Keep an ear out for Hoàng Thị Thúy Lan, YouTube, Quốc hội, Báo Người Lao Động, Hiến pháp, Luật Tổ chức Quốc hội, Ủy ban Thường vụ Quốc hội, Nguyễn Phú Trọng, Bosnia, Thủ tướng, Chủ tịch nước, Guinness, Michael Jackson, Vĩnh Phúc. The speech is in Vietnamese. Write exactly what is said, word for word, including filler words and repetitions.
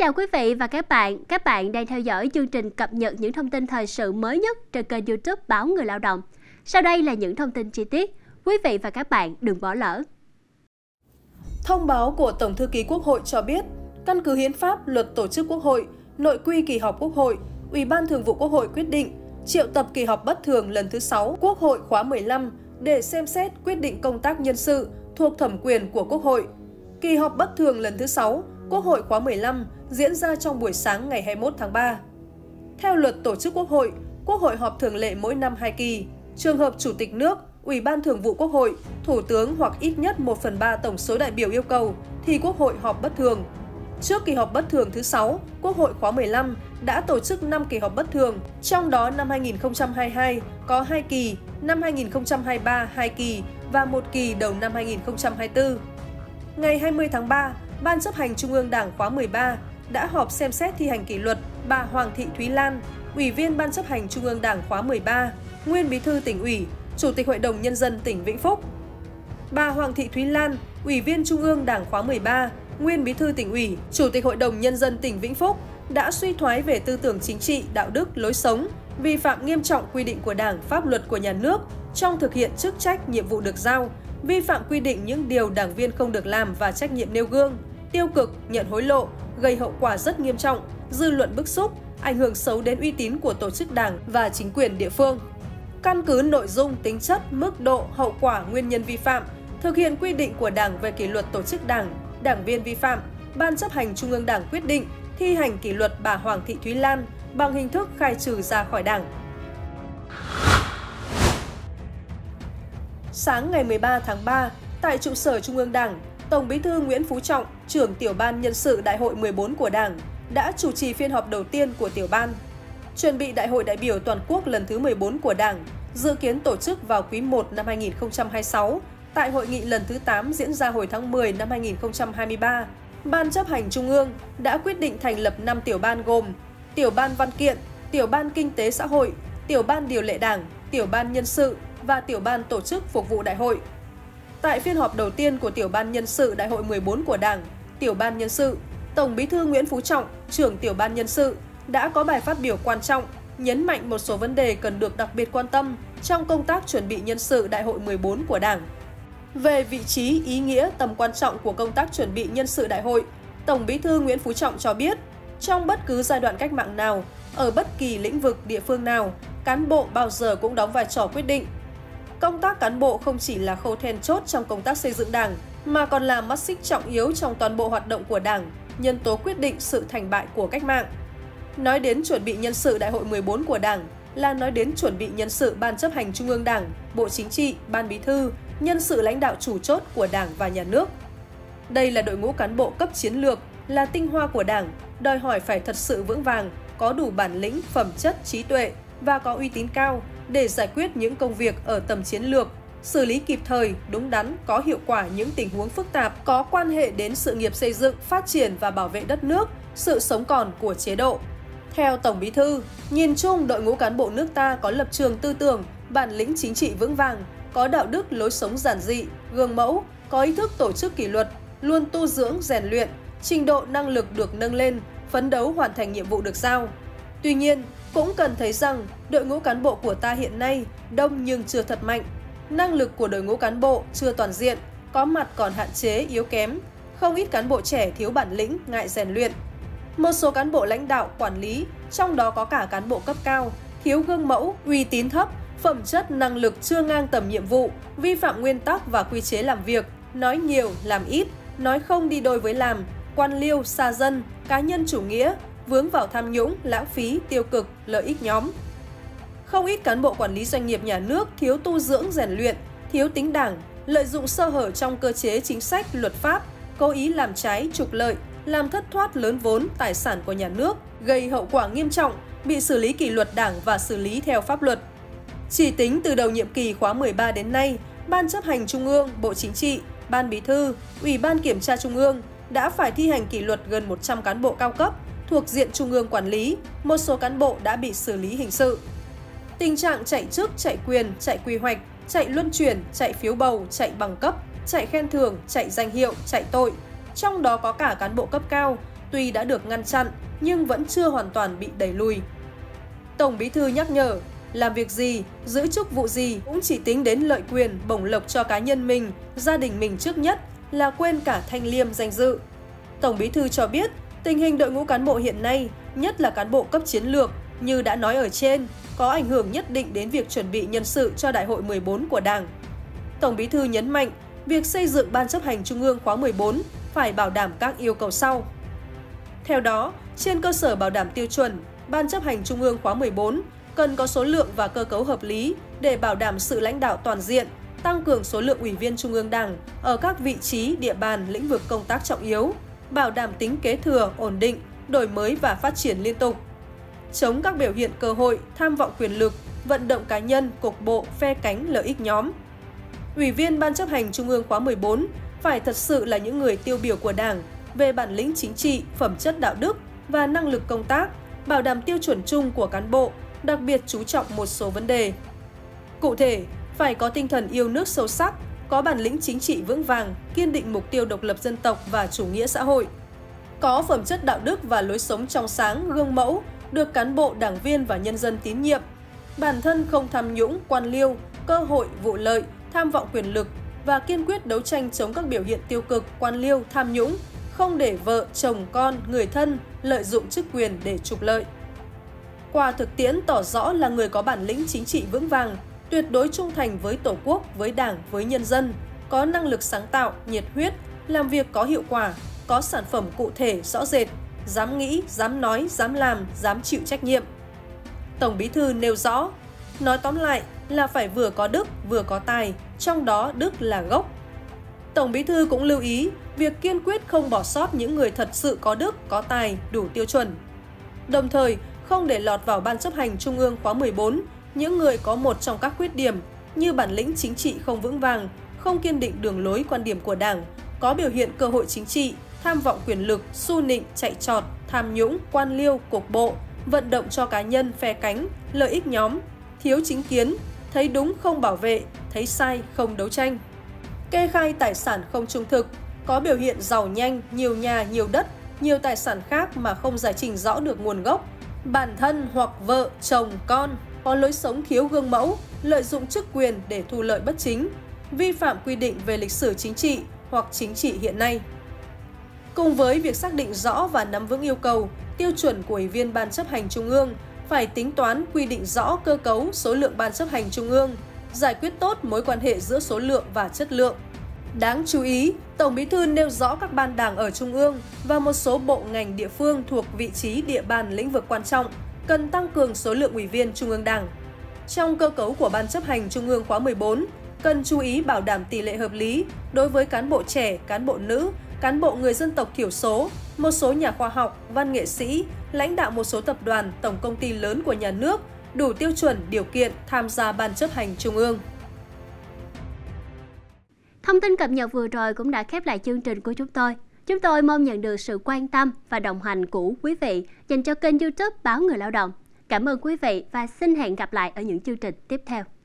chào quý vị và các bạn. Các bạn đang theo dõi chương trình cập nhật những thông tin thời sự mới nhất trên kênh YouTube Báo Người Lao Động. Sau đây là những thông tin chi tiết. Quý vị và các bạn đừng bỏ lỡ. Thông báo của Tổng thư ký Quốc hội cho biết, căn cứ Hiến pháp, Luật Tổ chức Quốc hội, nội quy kỳ họp Quốc hội, Ủy ban Thường vụ Quốc hội quyết định triệu tập kỳ họp bất thường lần thứ sáu Quốc hội khóa mười lăm để xem xét quyết định công tác nhân sự thuộc thẩm quyền của Quốc hội. Kỳ họp bất thường lần thứ sáu Quốc hội khóa mười lăm diễn ra trong buổi sáng ngày hai mươi mốt tháng ba. Theo Luật Tổ chức Quốc hội, Quốc hội họp thường lệ mỗi năm hai kỳ. Trường hợp Chủ tịch nước, Ủy ban Thường vụ Quốc hội, Thủ tướng hoặc ít nhất một phần ba tổng số đại biểu yêu cầu thì Quốc hội họp bất thường. Trước kỳ họp bất thường thứ sáu, Quốc hội khóa mười lăm đã tổ chức năm kỳ họp bất thường, trong đó năm hai nghìn không trăm hai mươi hai có hai kỳ, năm hai nghìn không trăm hai mươi ba hai kỳ và một kỳ đầu năm hai nghìn không trăm hai mươi tư. Ngày hai mươi tháng ba, Ban Chấp hành Trung ương Đảng khóa mười ba đã họp xem xét thi hành kỷ luật bà Hoàng Thị Thúy Lan, Ủy viên Ban Chấp hành Trung ương Đảng khóa mười ba, Nguyên Bí thư Tỉnh ủy, Chủ tịch Hội đồng Nhân dân tỉnh Vĩnh Phúc. Bà Hoàng Thị Thúy Lan, Ủy viên Trung ương Đảng khóa mười ba, Nguyên Bí thư Tỉnh ủy, Chủ tịch Hội đồng Nhân dân tỉnh Vĩnh Phúc đã suy thoái về tư tưởng chính trị, đạo đức, lối sống, vi phạm nghiêm trọng quy định của Đảng, pháp luật của nhà nước trong thực hiện chức trách, nhiệm vụ được giao, vi phạm quy định những điều đảng viên không được làm và trách nhiệm nêu gương, tiêu cực, nhận hối lộ, gây hậu quả rất nghiêm trọng, dư luận bức xúc, ảnh hưởng xấu đến uy tín của tổ chức Đảng và chính quyền địa phương. Căn cứ nội dung, tính chất, mức độ, hậu quả, nguyên nhân vi phạm, thực hiện quy định của Đảng về kỷ luật tổ chức Đảng, đảng viên vi phạm, Ban Chấp hành Trung ương Đảng quyết định thi hành kỷ luật bà Hoàng Thị Thúy Lan bằng hình thức khai trừ ra khỏi Đảng. Sáng ngày mười ba tháng ba, tại trụ sở Trung ương Đảng, Tổng Bí thư Nguyễn Phú Trọng, trưởng Tiểu ban Nhân sự Đại hội mười bốn của Đảng, đã chủ trì phiên họp đầu tiên của Tiểu ban. Chuẩn bị Đại hội đại biểu toàn quốc lần thứ mười bốn của Đảng, dự kiến tổ chức vào quý một năm hai nghìn không trăm hai mươi sáu, tại hội nghị lần thứ tám diễn ra hồi tháng mười năm hai nghìn không trăm hai mươi ba. Ban Chấp hành Trung ương đã quyết định thành lập năm tiểu ban gồm Tiểu ban Văn kiện, Tiểu ban Kinh tế xã hội, Tiểu ban Điều lệ Đảng, Tiểu ban Nhân sự và Tiểu ban Tổ chức phục vụ Đại hội. Tại phiên họp đầu tiên của Tiểu ban Nhân sự Đại hội mười bốn của Đảng, Tiểu ban Nhân sự, Tổng Bí thư Nguyễn Phú Trọng, trưởng Tiểu ban Nhân sự, đã có bài phát biểu quan trọng, nhấn mạnh một số vấn đề cần được đặc biệt quan tâm trong công tác chuẩn bị nhân sự Đại hội mười bốn của Đảng. Về vị trí, ý nghĩa, tầm quan trọng của công tác chuẩn bị nhân sự đại hội, Tổng Bí thư Nguyễn Phú Trọng cho biết, trong bất cứ giai đoạn cách mạng nào, ở bất kỳ lĩnh vực địa phương nào, cán bộ bao giờ cũng đóng vai trò quyết định. Công tác cán bộ không chỉ là khâu then chốt trong công tác xây dựng Đảng, mà còn là mắt xích trọng yếu trong toàn bộ hoạt động của Đảng, nhân tố quyết định sự thành bại của cách mạng. Nói đến chuẩn bị nhân sự Đại hội mười bốn của Đảng là nói đến chuẩn bị nhân sự Ban Chấp hành Trung ương Đảng, Bộ Chính trị, Ban Bí thư, nhân sự lãnh đạo chủ chốt của Đảng và nhà nước. Đây là đội ngũ cán bộ cấp chiến lược, là tinh hoa của Đảng, đòi hỏi phải thật sự vững vàng, có đủ bản lĩnh, phẩm chất, trí tuệ và có uy tín cao để giải quyết những công việc ở tầm chiến lược, xử lý kịp thời, đúng đắn, có hiệu quả những tình huống phức tạp có quan hệ đến sự nghiệp xây dựng, phát triển và bảo vệ đất nước, sự sống còn của chế độ. Theo Tổng Bí thư, nhìn chung đội ngũ cán bộ nước ta có lập trường tư tưởng, bản lĩnh chính trị vững vàng, có đạo đức lối sống giản dị, gương mẫu, có ý thức tổ chức kỷ luật, luôn tu dưỡng, rèn luyện, trình độ năng lực được nâng lên, phấn đấu hoàn thành nhiệm vụ được giao. Tuy nhiên, cũng cần thấy rằng đội ngũ cán bộ của ta hiện nay đông nhưng chưa thật mạnh, năng lực của đội ngũ cán bộ chưa toàn diện, có mặt còn hạn chế, yếu kém, không ít cán bộ trẻ thiếu bản lĩnh, ngại rèn luyện. Một số cán bộ lãnh đạo, quản lý, trong đó có cả cán bộ cấp cao, thiếu gương mẫu, uy tín thấp, phẩm chất năng lực chưa ngang tầm nhiệm vụ, vi phạm nguyên tắc và quy chế làm việc, nói nhiều, làm ít, nói không đi đôi với làm, quan liêu, xa dân, cá nhân chủ nghĩa, vướng vào tham nhũng, lãng phí, tiêu cực, lợi ích nhóm. Không ít cán bộ quản lý doanh nghiệp nhà nước thiếu tu dưỡng rèn luyện, thiếu tính đảng, lợi dụng sơ hở trong cơ chế chính sách, luật pháp, cố ý làm trái, trục lợi, làm thất thoát lớn vốn, tài sản của nhà nước, gây hậu quả nghiêm trọng, bị xử lý kỷ luật Đảng và xử lý theo pháp luật. Chỉ tính từ đầu nhiệm kỳ khóa mười ba đến nay, Ban Chấp hành Trung ương, Bộ Chính trị, Ban Bí thư, Ủy ban Kiểm tra Trung ương đã phải thi hành kỷ luật gần một trăm cán bộ cao cấp thuộc diện Trung ương quản lý, một số cán bộ đã bị xử lý hình sự. Tình trạng chạy chức, chạy quyền, chạy quy hoạch, chạy luân chuyển, chạy phiếu bầu, chạy bằng cấp, chạy khen thưởng, chạy danh hiệu, chạy tội, trong đó có cả cán bộ cấp cao, tuy đã được ngăn chặn nhưng vẫn chưa hoàn toàn bị đẩy lùi. Tổng Bí thư nhắc nhở, làm việc gì, giữ chức vụ gì cũng chỉ tính đến lợi quyền, bổng lộc cho cá nhân mình, gia đình mình trước nhất, là quên cả thanh liêm danh dự. Tổng Bí thư cho biết, tình hình đội ngũ cán bộ hiện nay, nhất là cán bộ cấp chiến lược, như đã nói ở trên, có ảnh hưởng nhất định đến việc chuẩn bị nhân sự cho Đại hội mười bốn của Đảng. Tổng Bí thư nhấn mạnh, việc xây dựng Ban Chấp hành Trung ương khóa mười bốn phải bảo đảm các yêu cầu sau. Theo đó, trên cơ sở bảo đảm tiêu chuẩn, Ban Chấp hành Trung ương khóa mười bốn cần có số lượng và cơ cấu hợp lý để bảo đảm sự lãnh đạo toàn diện, tăng cường số lượng ủy viên Trung ương Đảng ở các vị trí, địa bàn, lĩnh vực công tác trọng yếu, bảo đảm tính kế thừa, ổn định, đổi mới và phát triển liên tục. Chống các biểu hiện cơ hội, tham vọng quyền lực, vận động cá nhân, cục bộ, phe cánh, lợi ích nhóm. Ủy viên Ban Chấp hành Trung ương khóa mười bốn phải thật sự là những người tiêu biểu của Đảng về bản lĩnh chính trị, phẩm chất đạo đức và năng lực công tác, bảo đảm tiêu chuẩn chung của cán bộ, đặc biệt chú trọng một số vấn đề. Cụ thể, phải có tinh thần yêu nước sâu sắc, có bản lĩnh chính trị vững vàng, kiên định mục tiêu độc lập dân tộc và chủ nghĩa xã hội. Có phẩm chất đạo đức và lối sống trong sáng, gương mẫu, được cán bộ, đảng viên và nhân dân tín nhiệm. Bản thân không tham nhũng, quan liêu, cơ hội, vụ lợi, tham vọng quyền lực và kiên quyết đấu tranh chống các biểu hiện tiêu cực, quan liêu, tham nhũng, không để vợ, chồng, con, người thân lợi dụng chức quyền để trục lợi. Qua thực tiễn tỏ rõ là người có bản lĩnh chính trị vững vàng, tuyệt đối trung thành với Tổ quốc, với Đảng, với nhân dân, có năng lực sáng tạo, nhiệt huyết, làm việc có hiệu quả, có sản phẩm cụ thể, rõ rệt, dám nghĩ, dám nói, dám làm, dám chịu trách nhiệm. Tổng Bí thư nêu rõ, nói tóm lại là phải vừa có đức, vừa có tài, trong đó đức là gốc. Tổng Bí thư cũng lưu ý, việc kiên quyết không bỏ sót những người thật sự có đức, có tài, đủ tiêu chuẩn. Đồng thời, không để lọt vào Ban Chấp hành Trung ương khóa mười bốn, những người có một trong các khuyết điểm như bản lĩnh chính trị không vững vàng, không kiên định đường lối quan điểm của Đảng, có biểu hiện cơ hội chính trị, tham vọng quyền lực, xu nịnh, chạy trọt, tham nhũng, quan liêu, cục bộ, vận động cho cá nhân, phe cánh, lợi ích nhóm, thiếu chính kiến, thấy đúng không bảo vệ, thấy sai không đấu tranh. Kê khai tài sản không trung thực, có biểu hiện giàu nhanh, nhiều nhà, nhiều đất, nhiều tài sản khác mà không giải trình rõ được nguồn gốc, bản thân hoặc vợ, chồng, con, có lối sống thiếu gương mẫu, lợi dụng chức quyền để thu lợi bất chính, vi phạm quy định về lịch sử chính trị hoặc chính trị hiện nay. Cùng với việc xác định rõ và nắm vững yêu cầu, tiêu chuẩn của Ủy viên Ban Chấp hành Trung ương phải tính toán quy định rõ cơ cấu số lượng Ban Chấp hành Trung ương, giải quyết tốt mối quan hệ giữa số lượng và chất lượng. Đáng chú ý, Tổng Bí thư nêu rõ các ban đảng ở Trung ương và một số bộ ngành địa phương thuộc vị trí địa bàn lĩnh vực quan trọng, cần tăng cường số lượng ủy viên Trung ương Đảng. Trong cơ cấu của Ban Chấp hành Trung ương khóa mười bốn, cần chú ý bảo đảm tỷ lệ hợp lý đối với cán bộ trẻ, cán bộ nữ, cán bộ người dân tộc thiểu số, một số nhà khoa học, văn nghệ sĩ, lãnh đạo một số tập đoàn, tổng công ty lớn của nhà nước, đủ tiêu chuẩn, điều kiện tham gia Ban Chấp hành Trung ương. Thông tin cập nhật vừa rồi cũng đã khép lại chương trình của chúng tôi. Chúng tôi mong nhận được sự quan tâm và đồng hành của quý vị dành cho kênh YouTube Báo Người Lao Động. Cảm ơn quý vị và xin hẹn gặp lại ở những chương trình tiếp theo.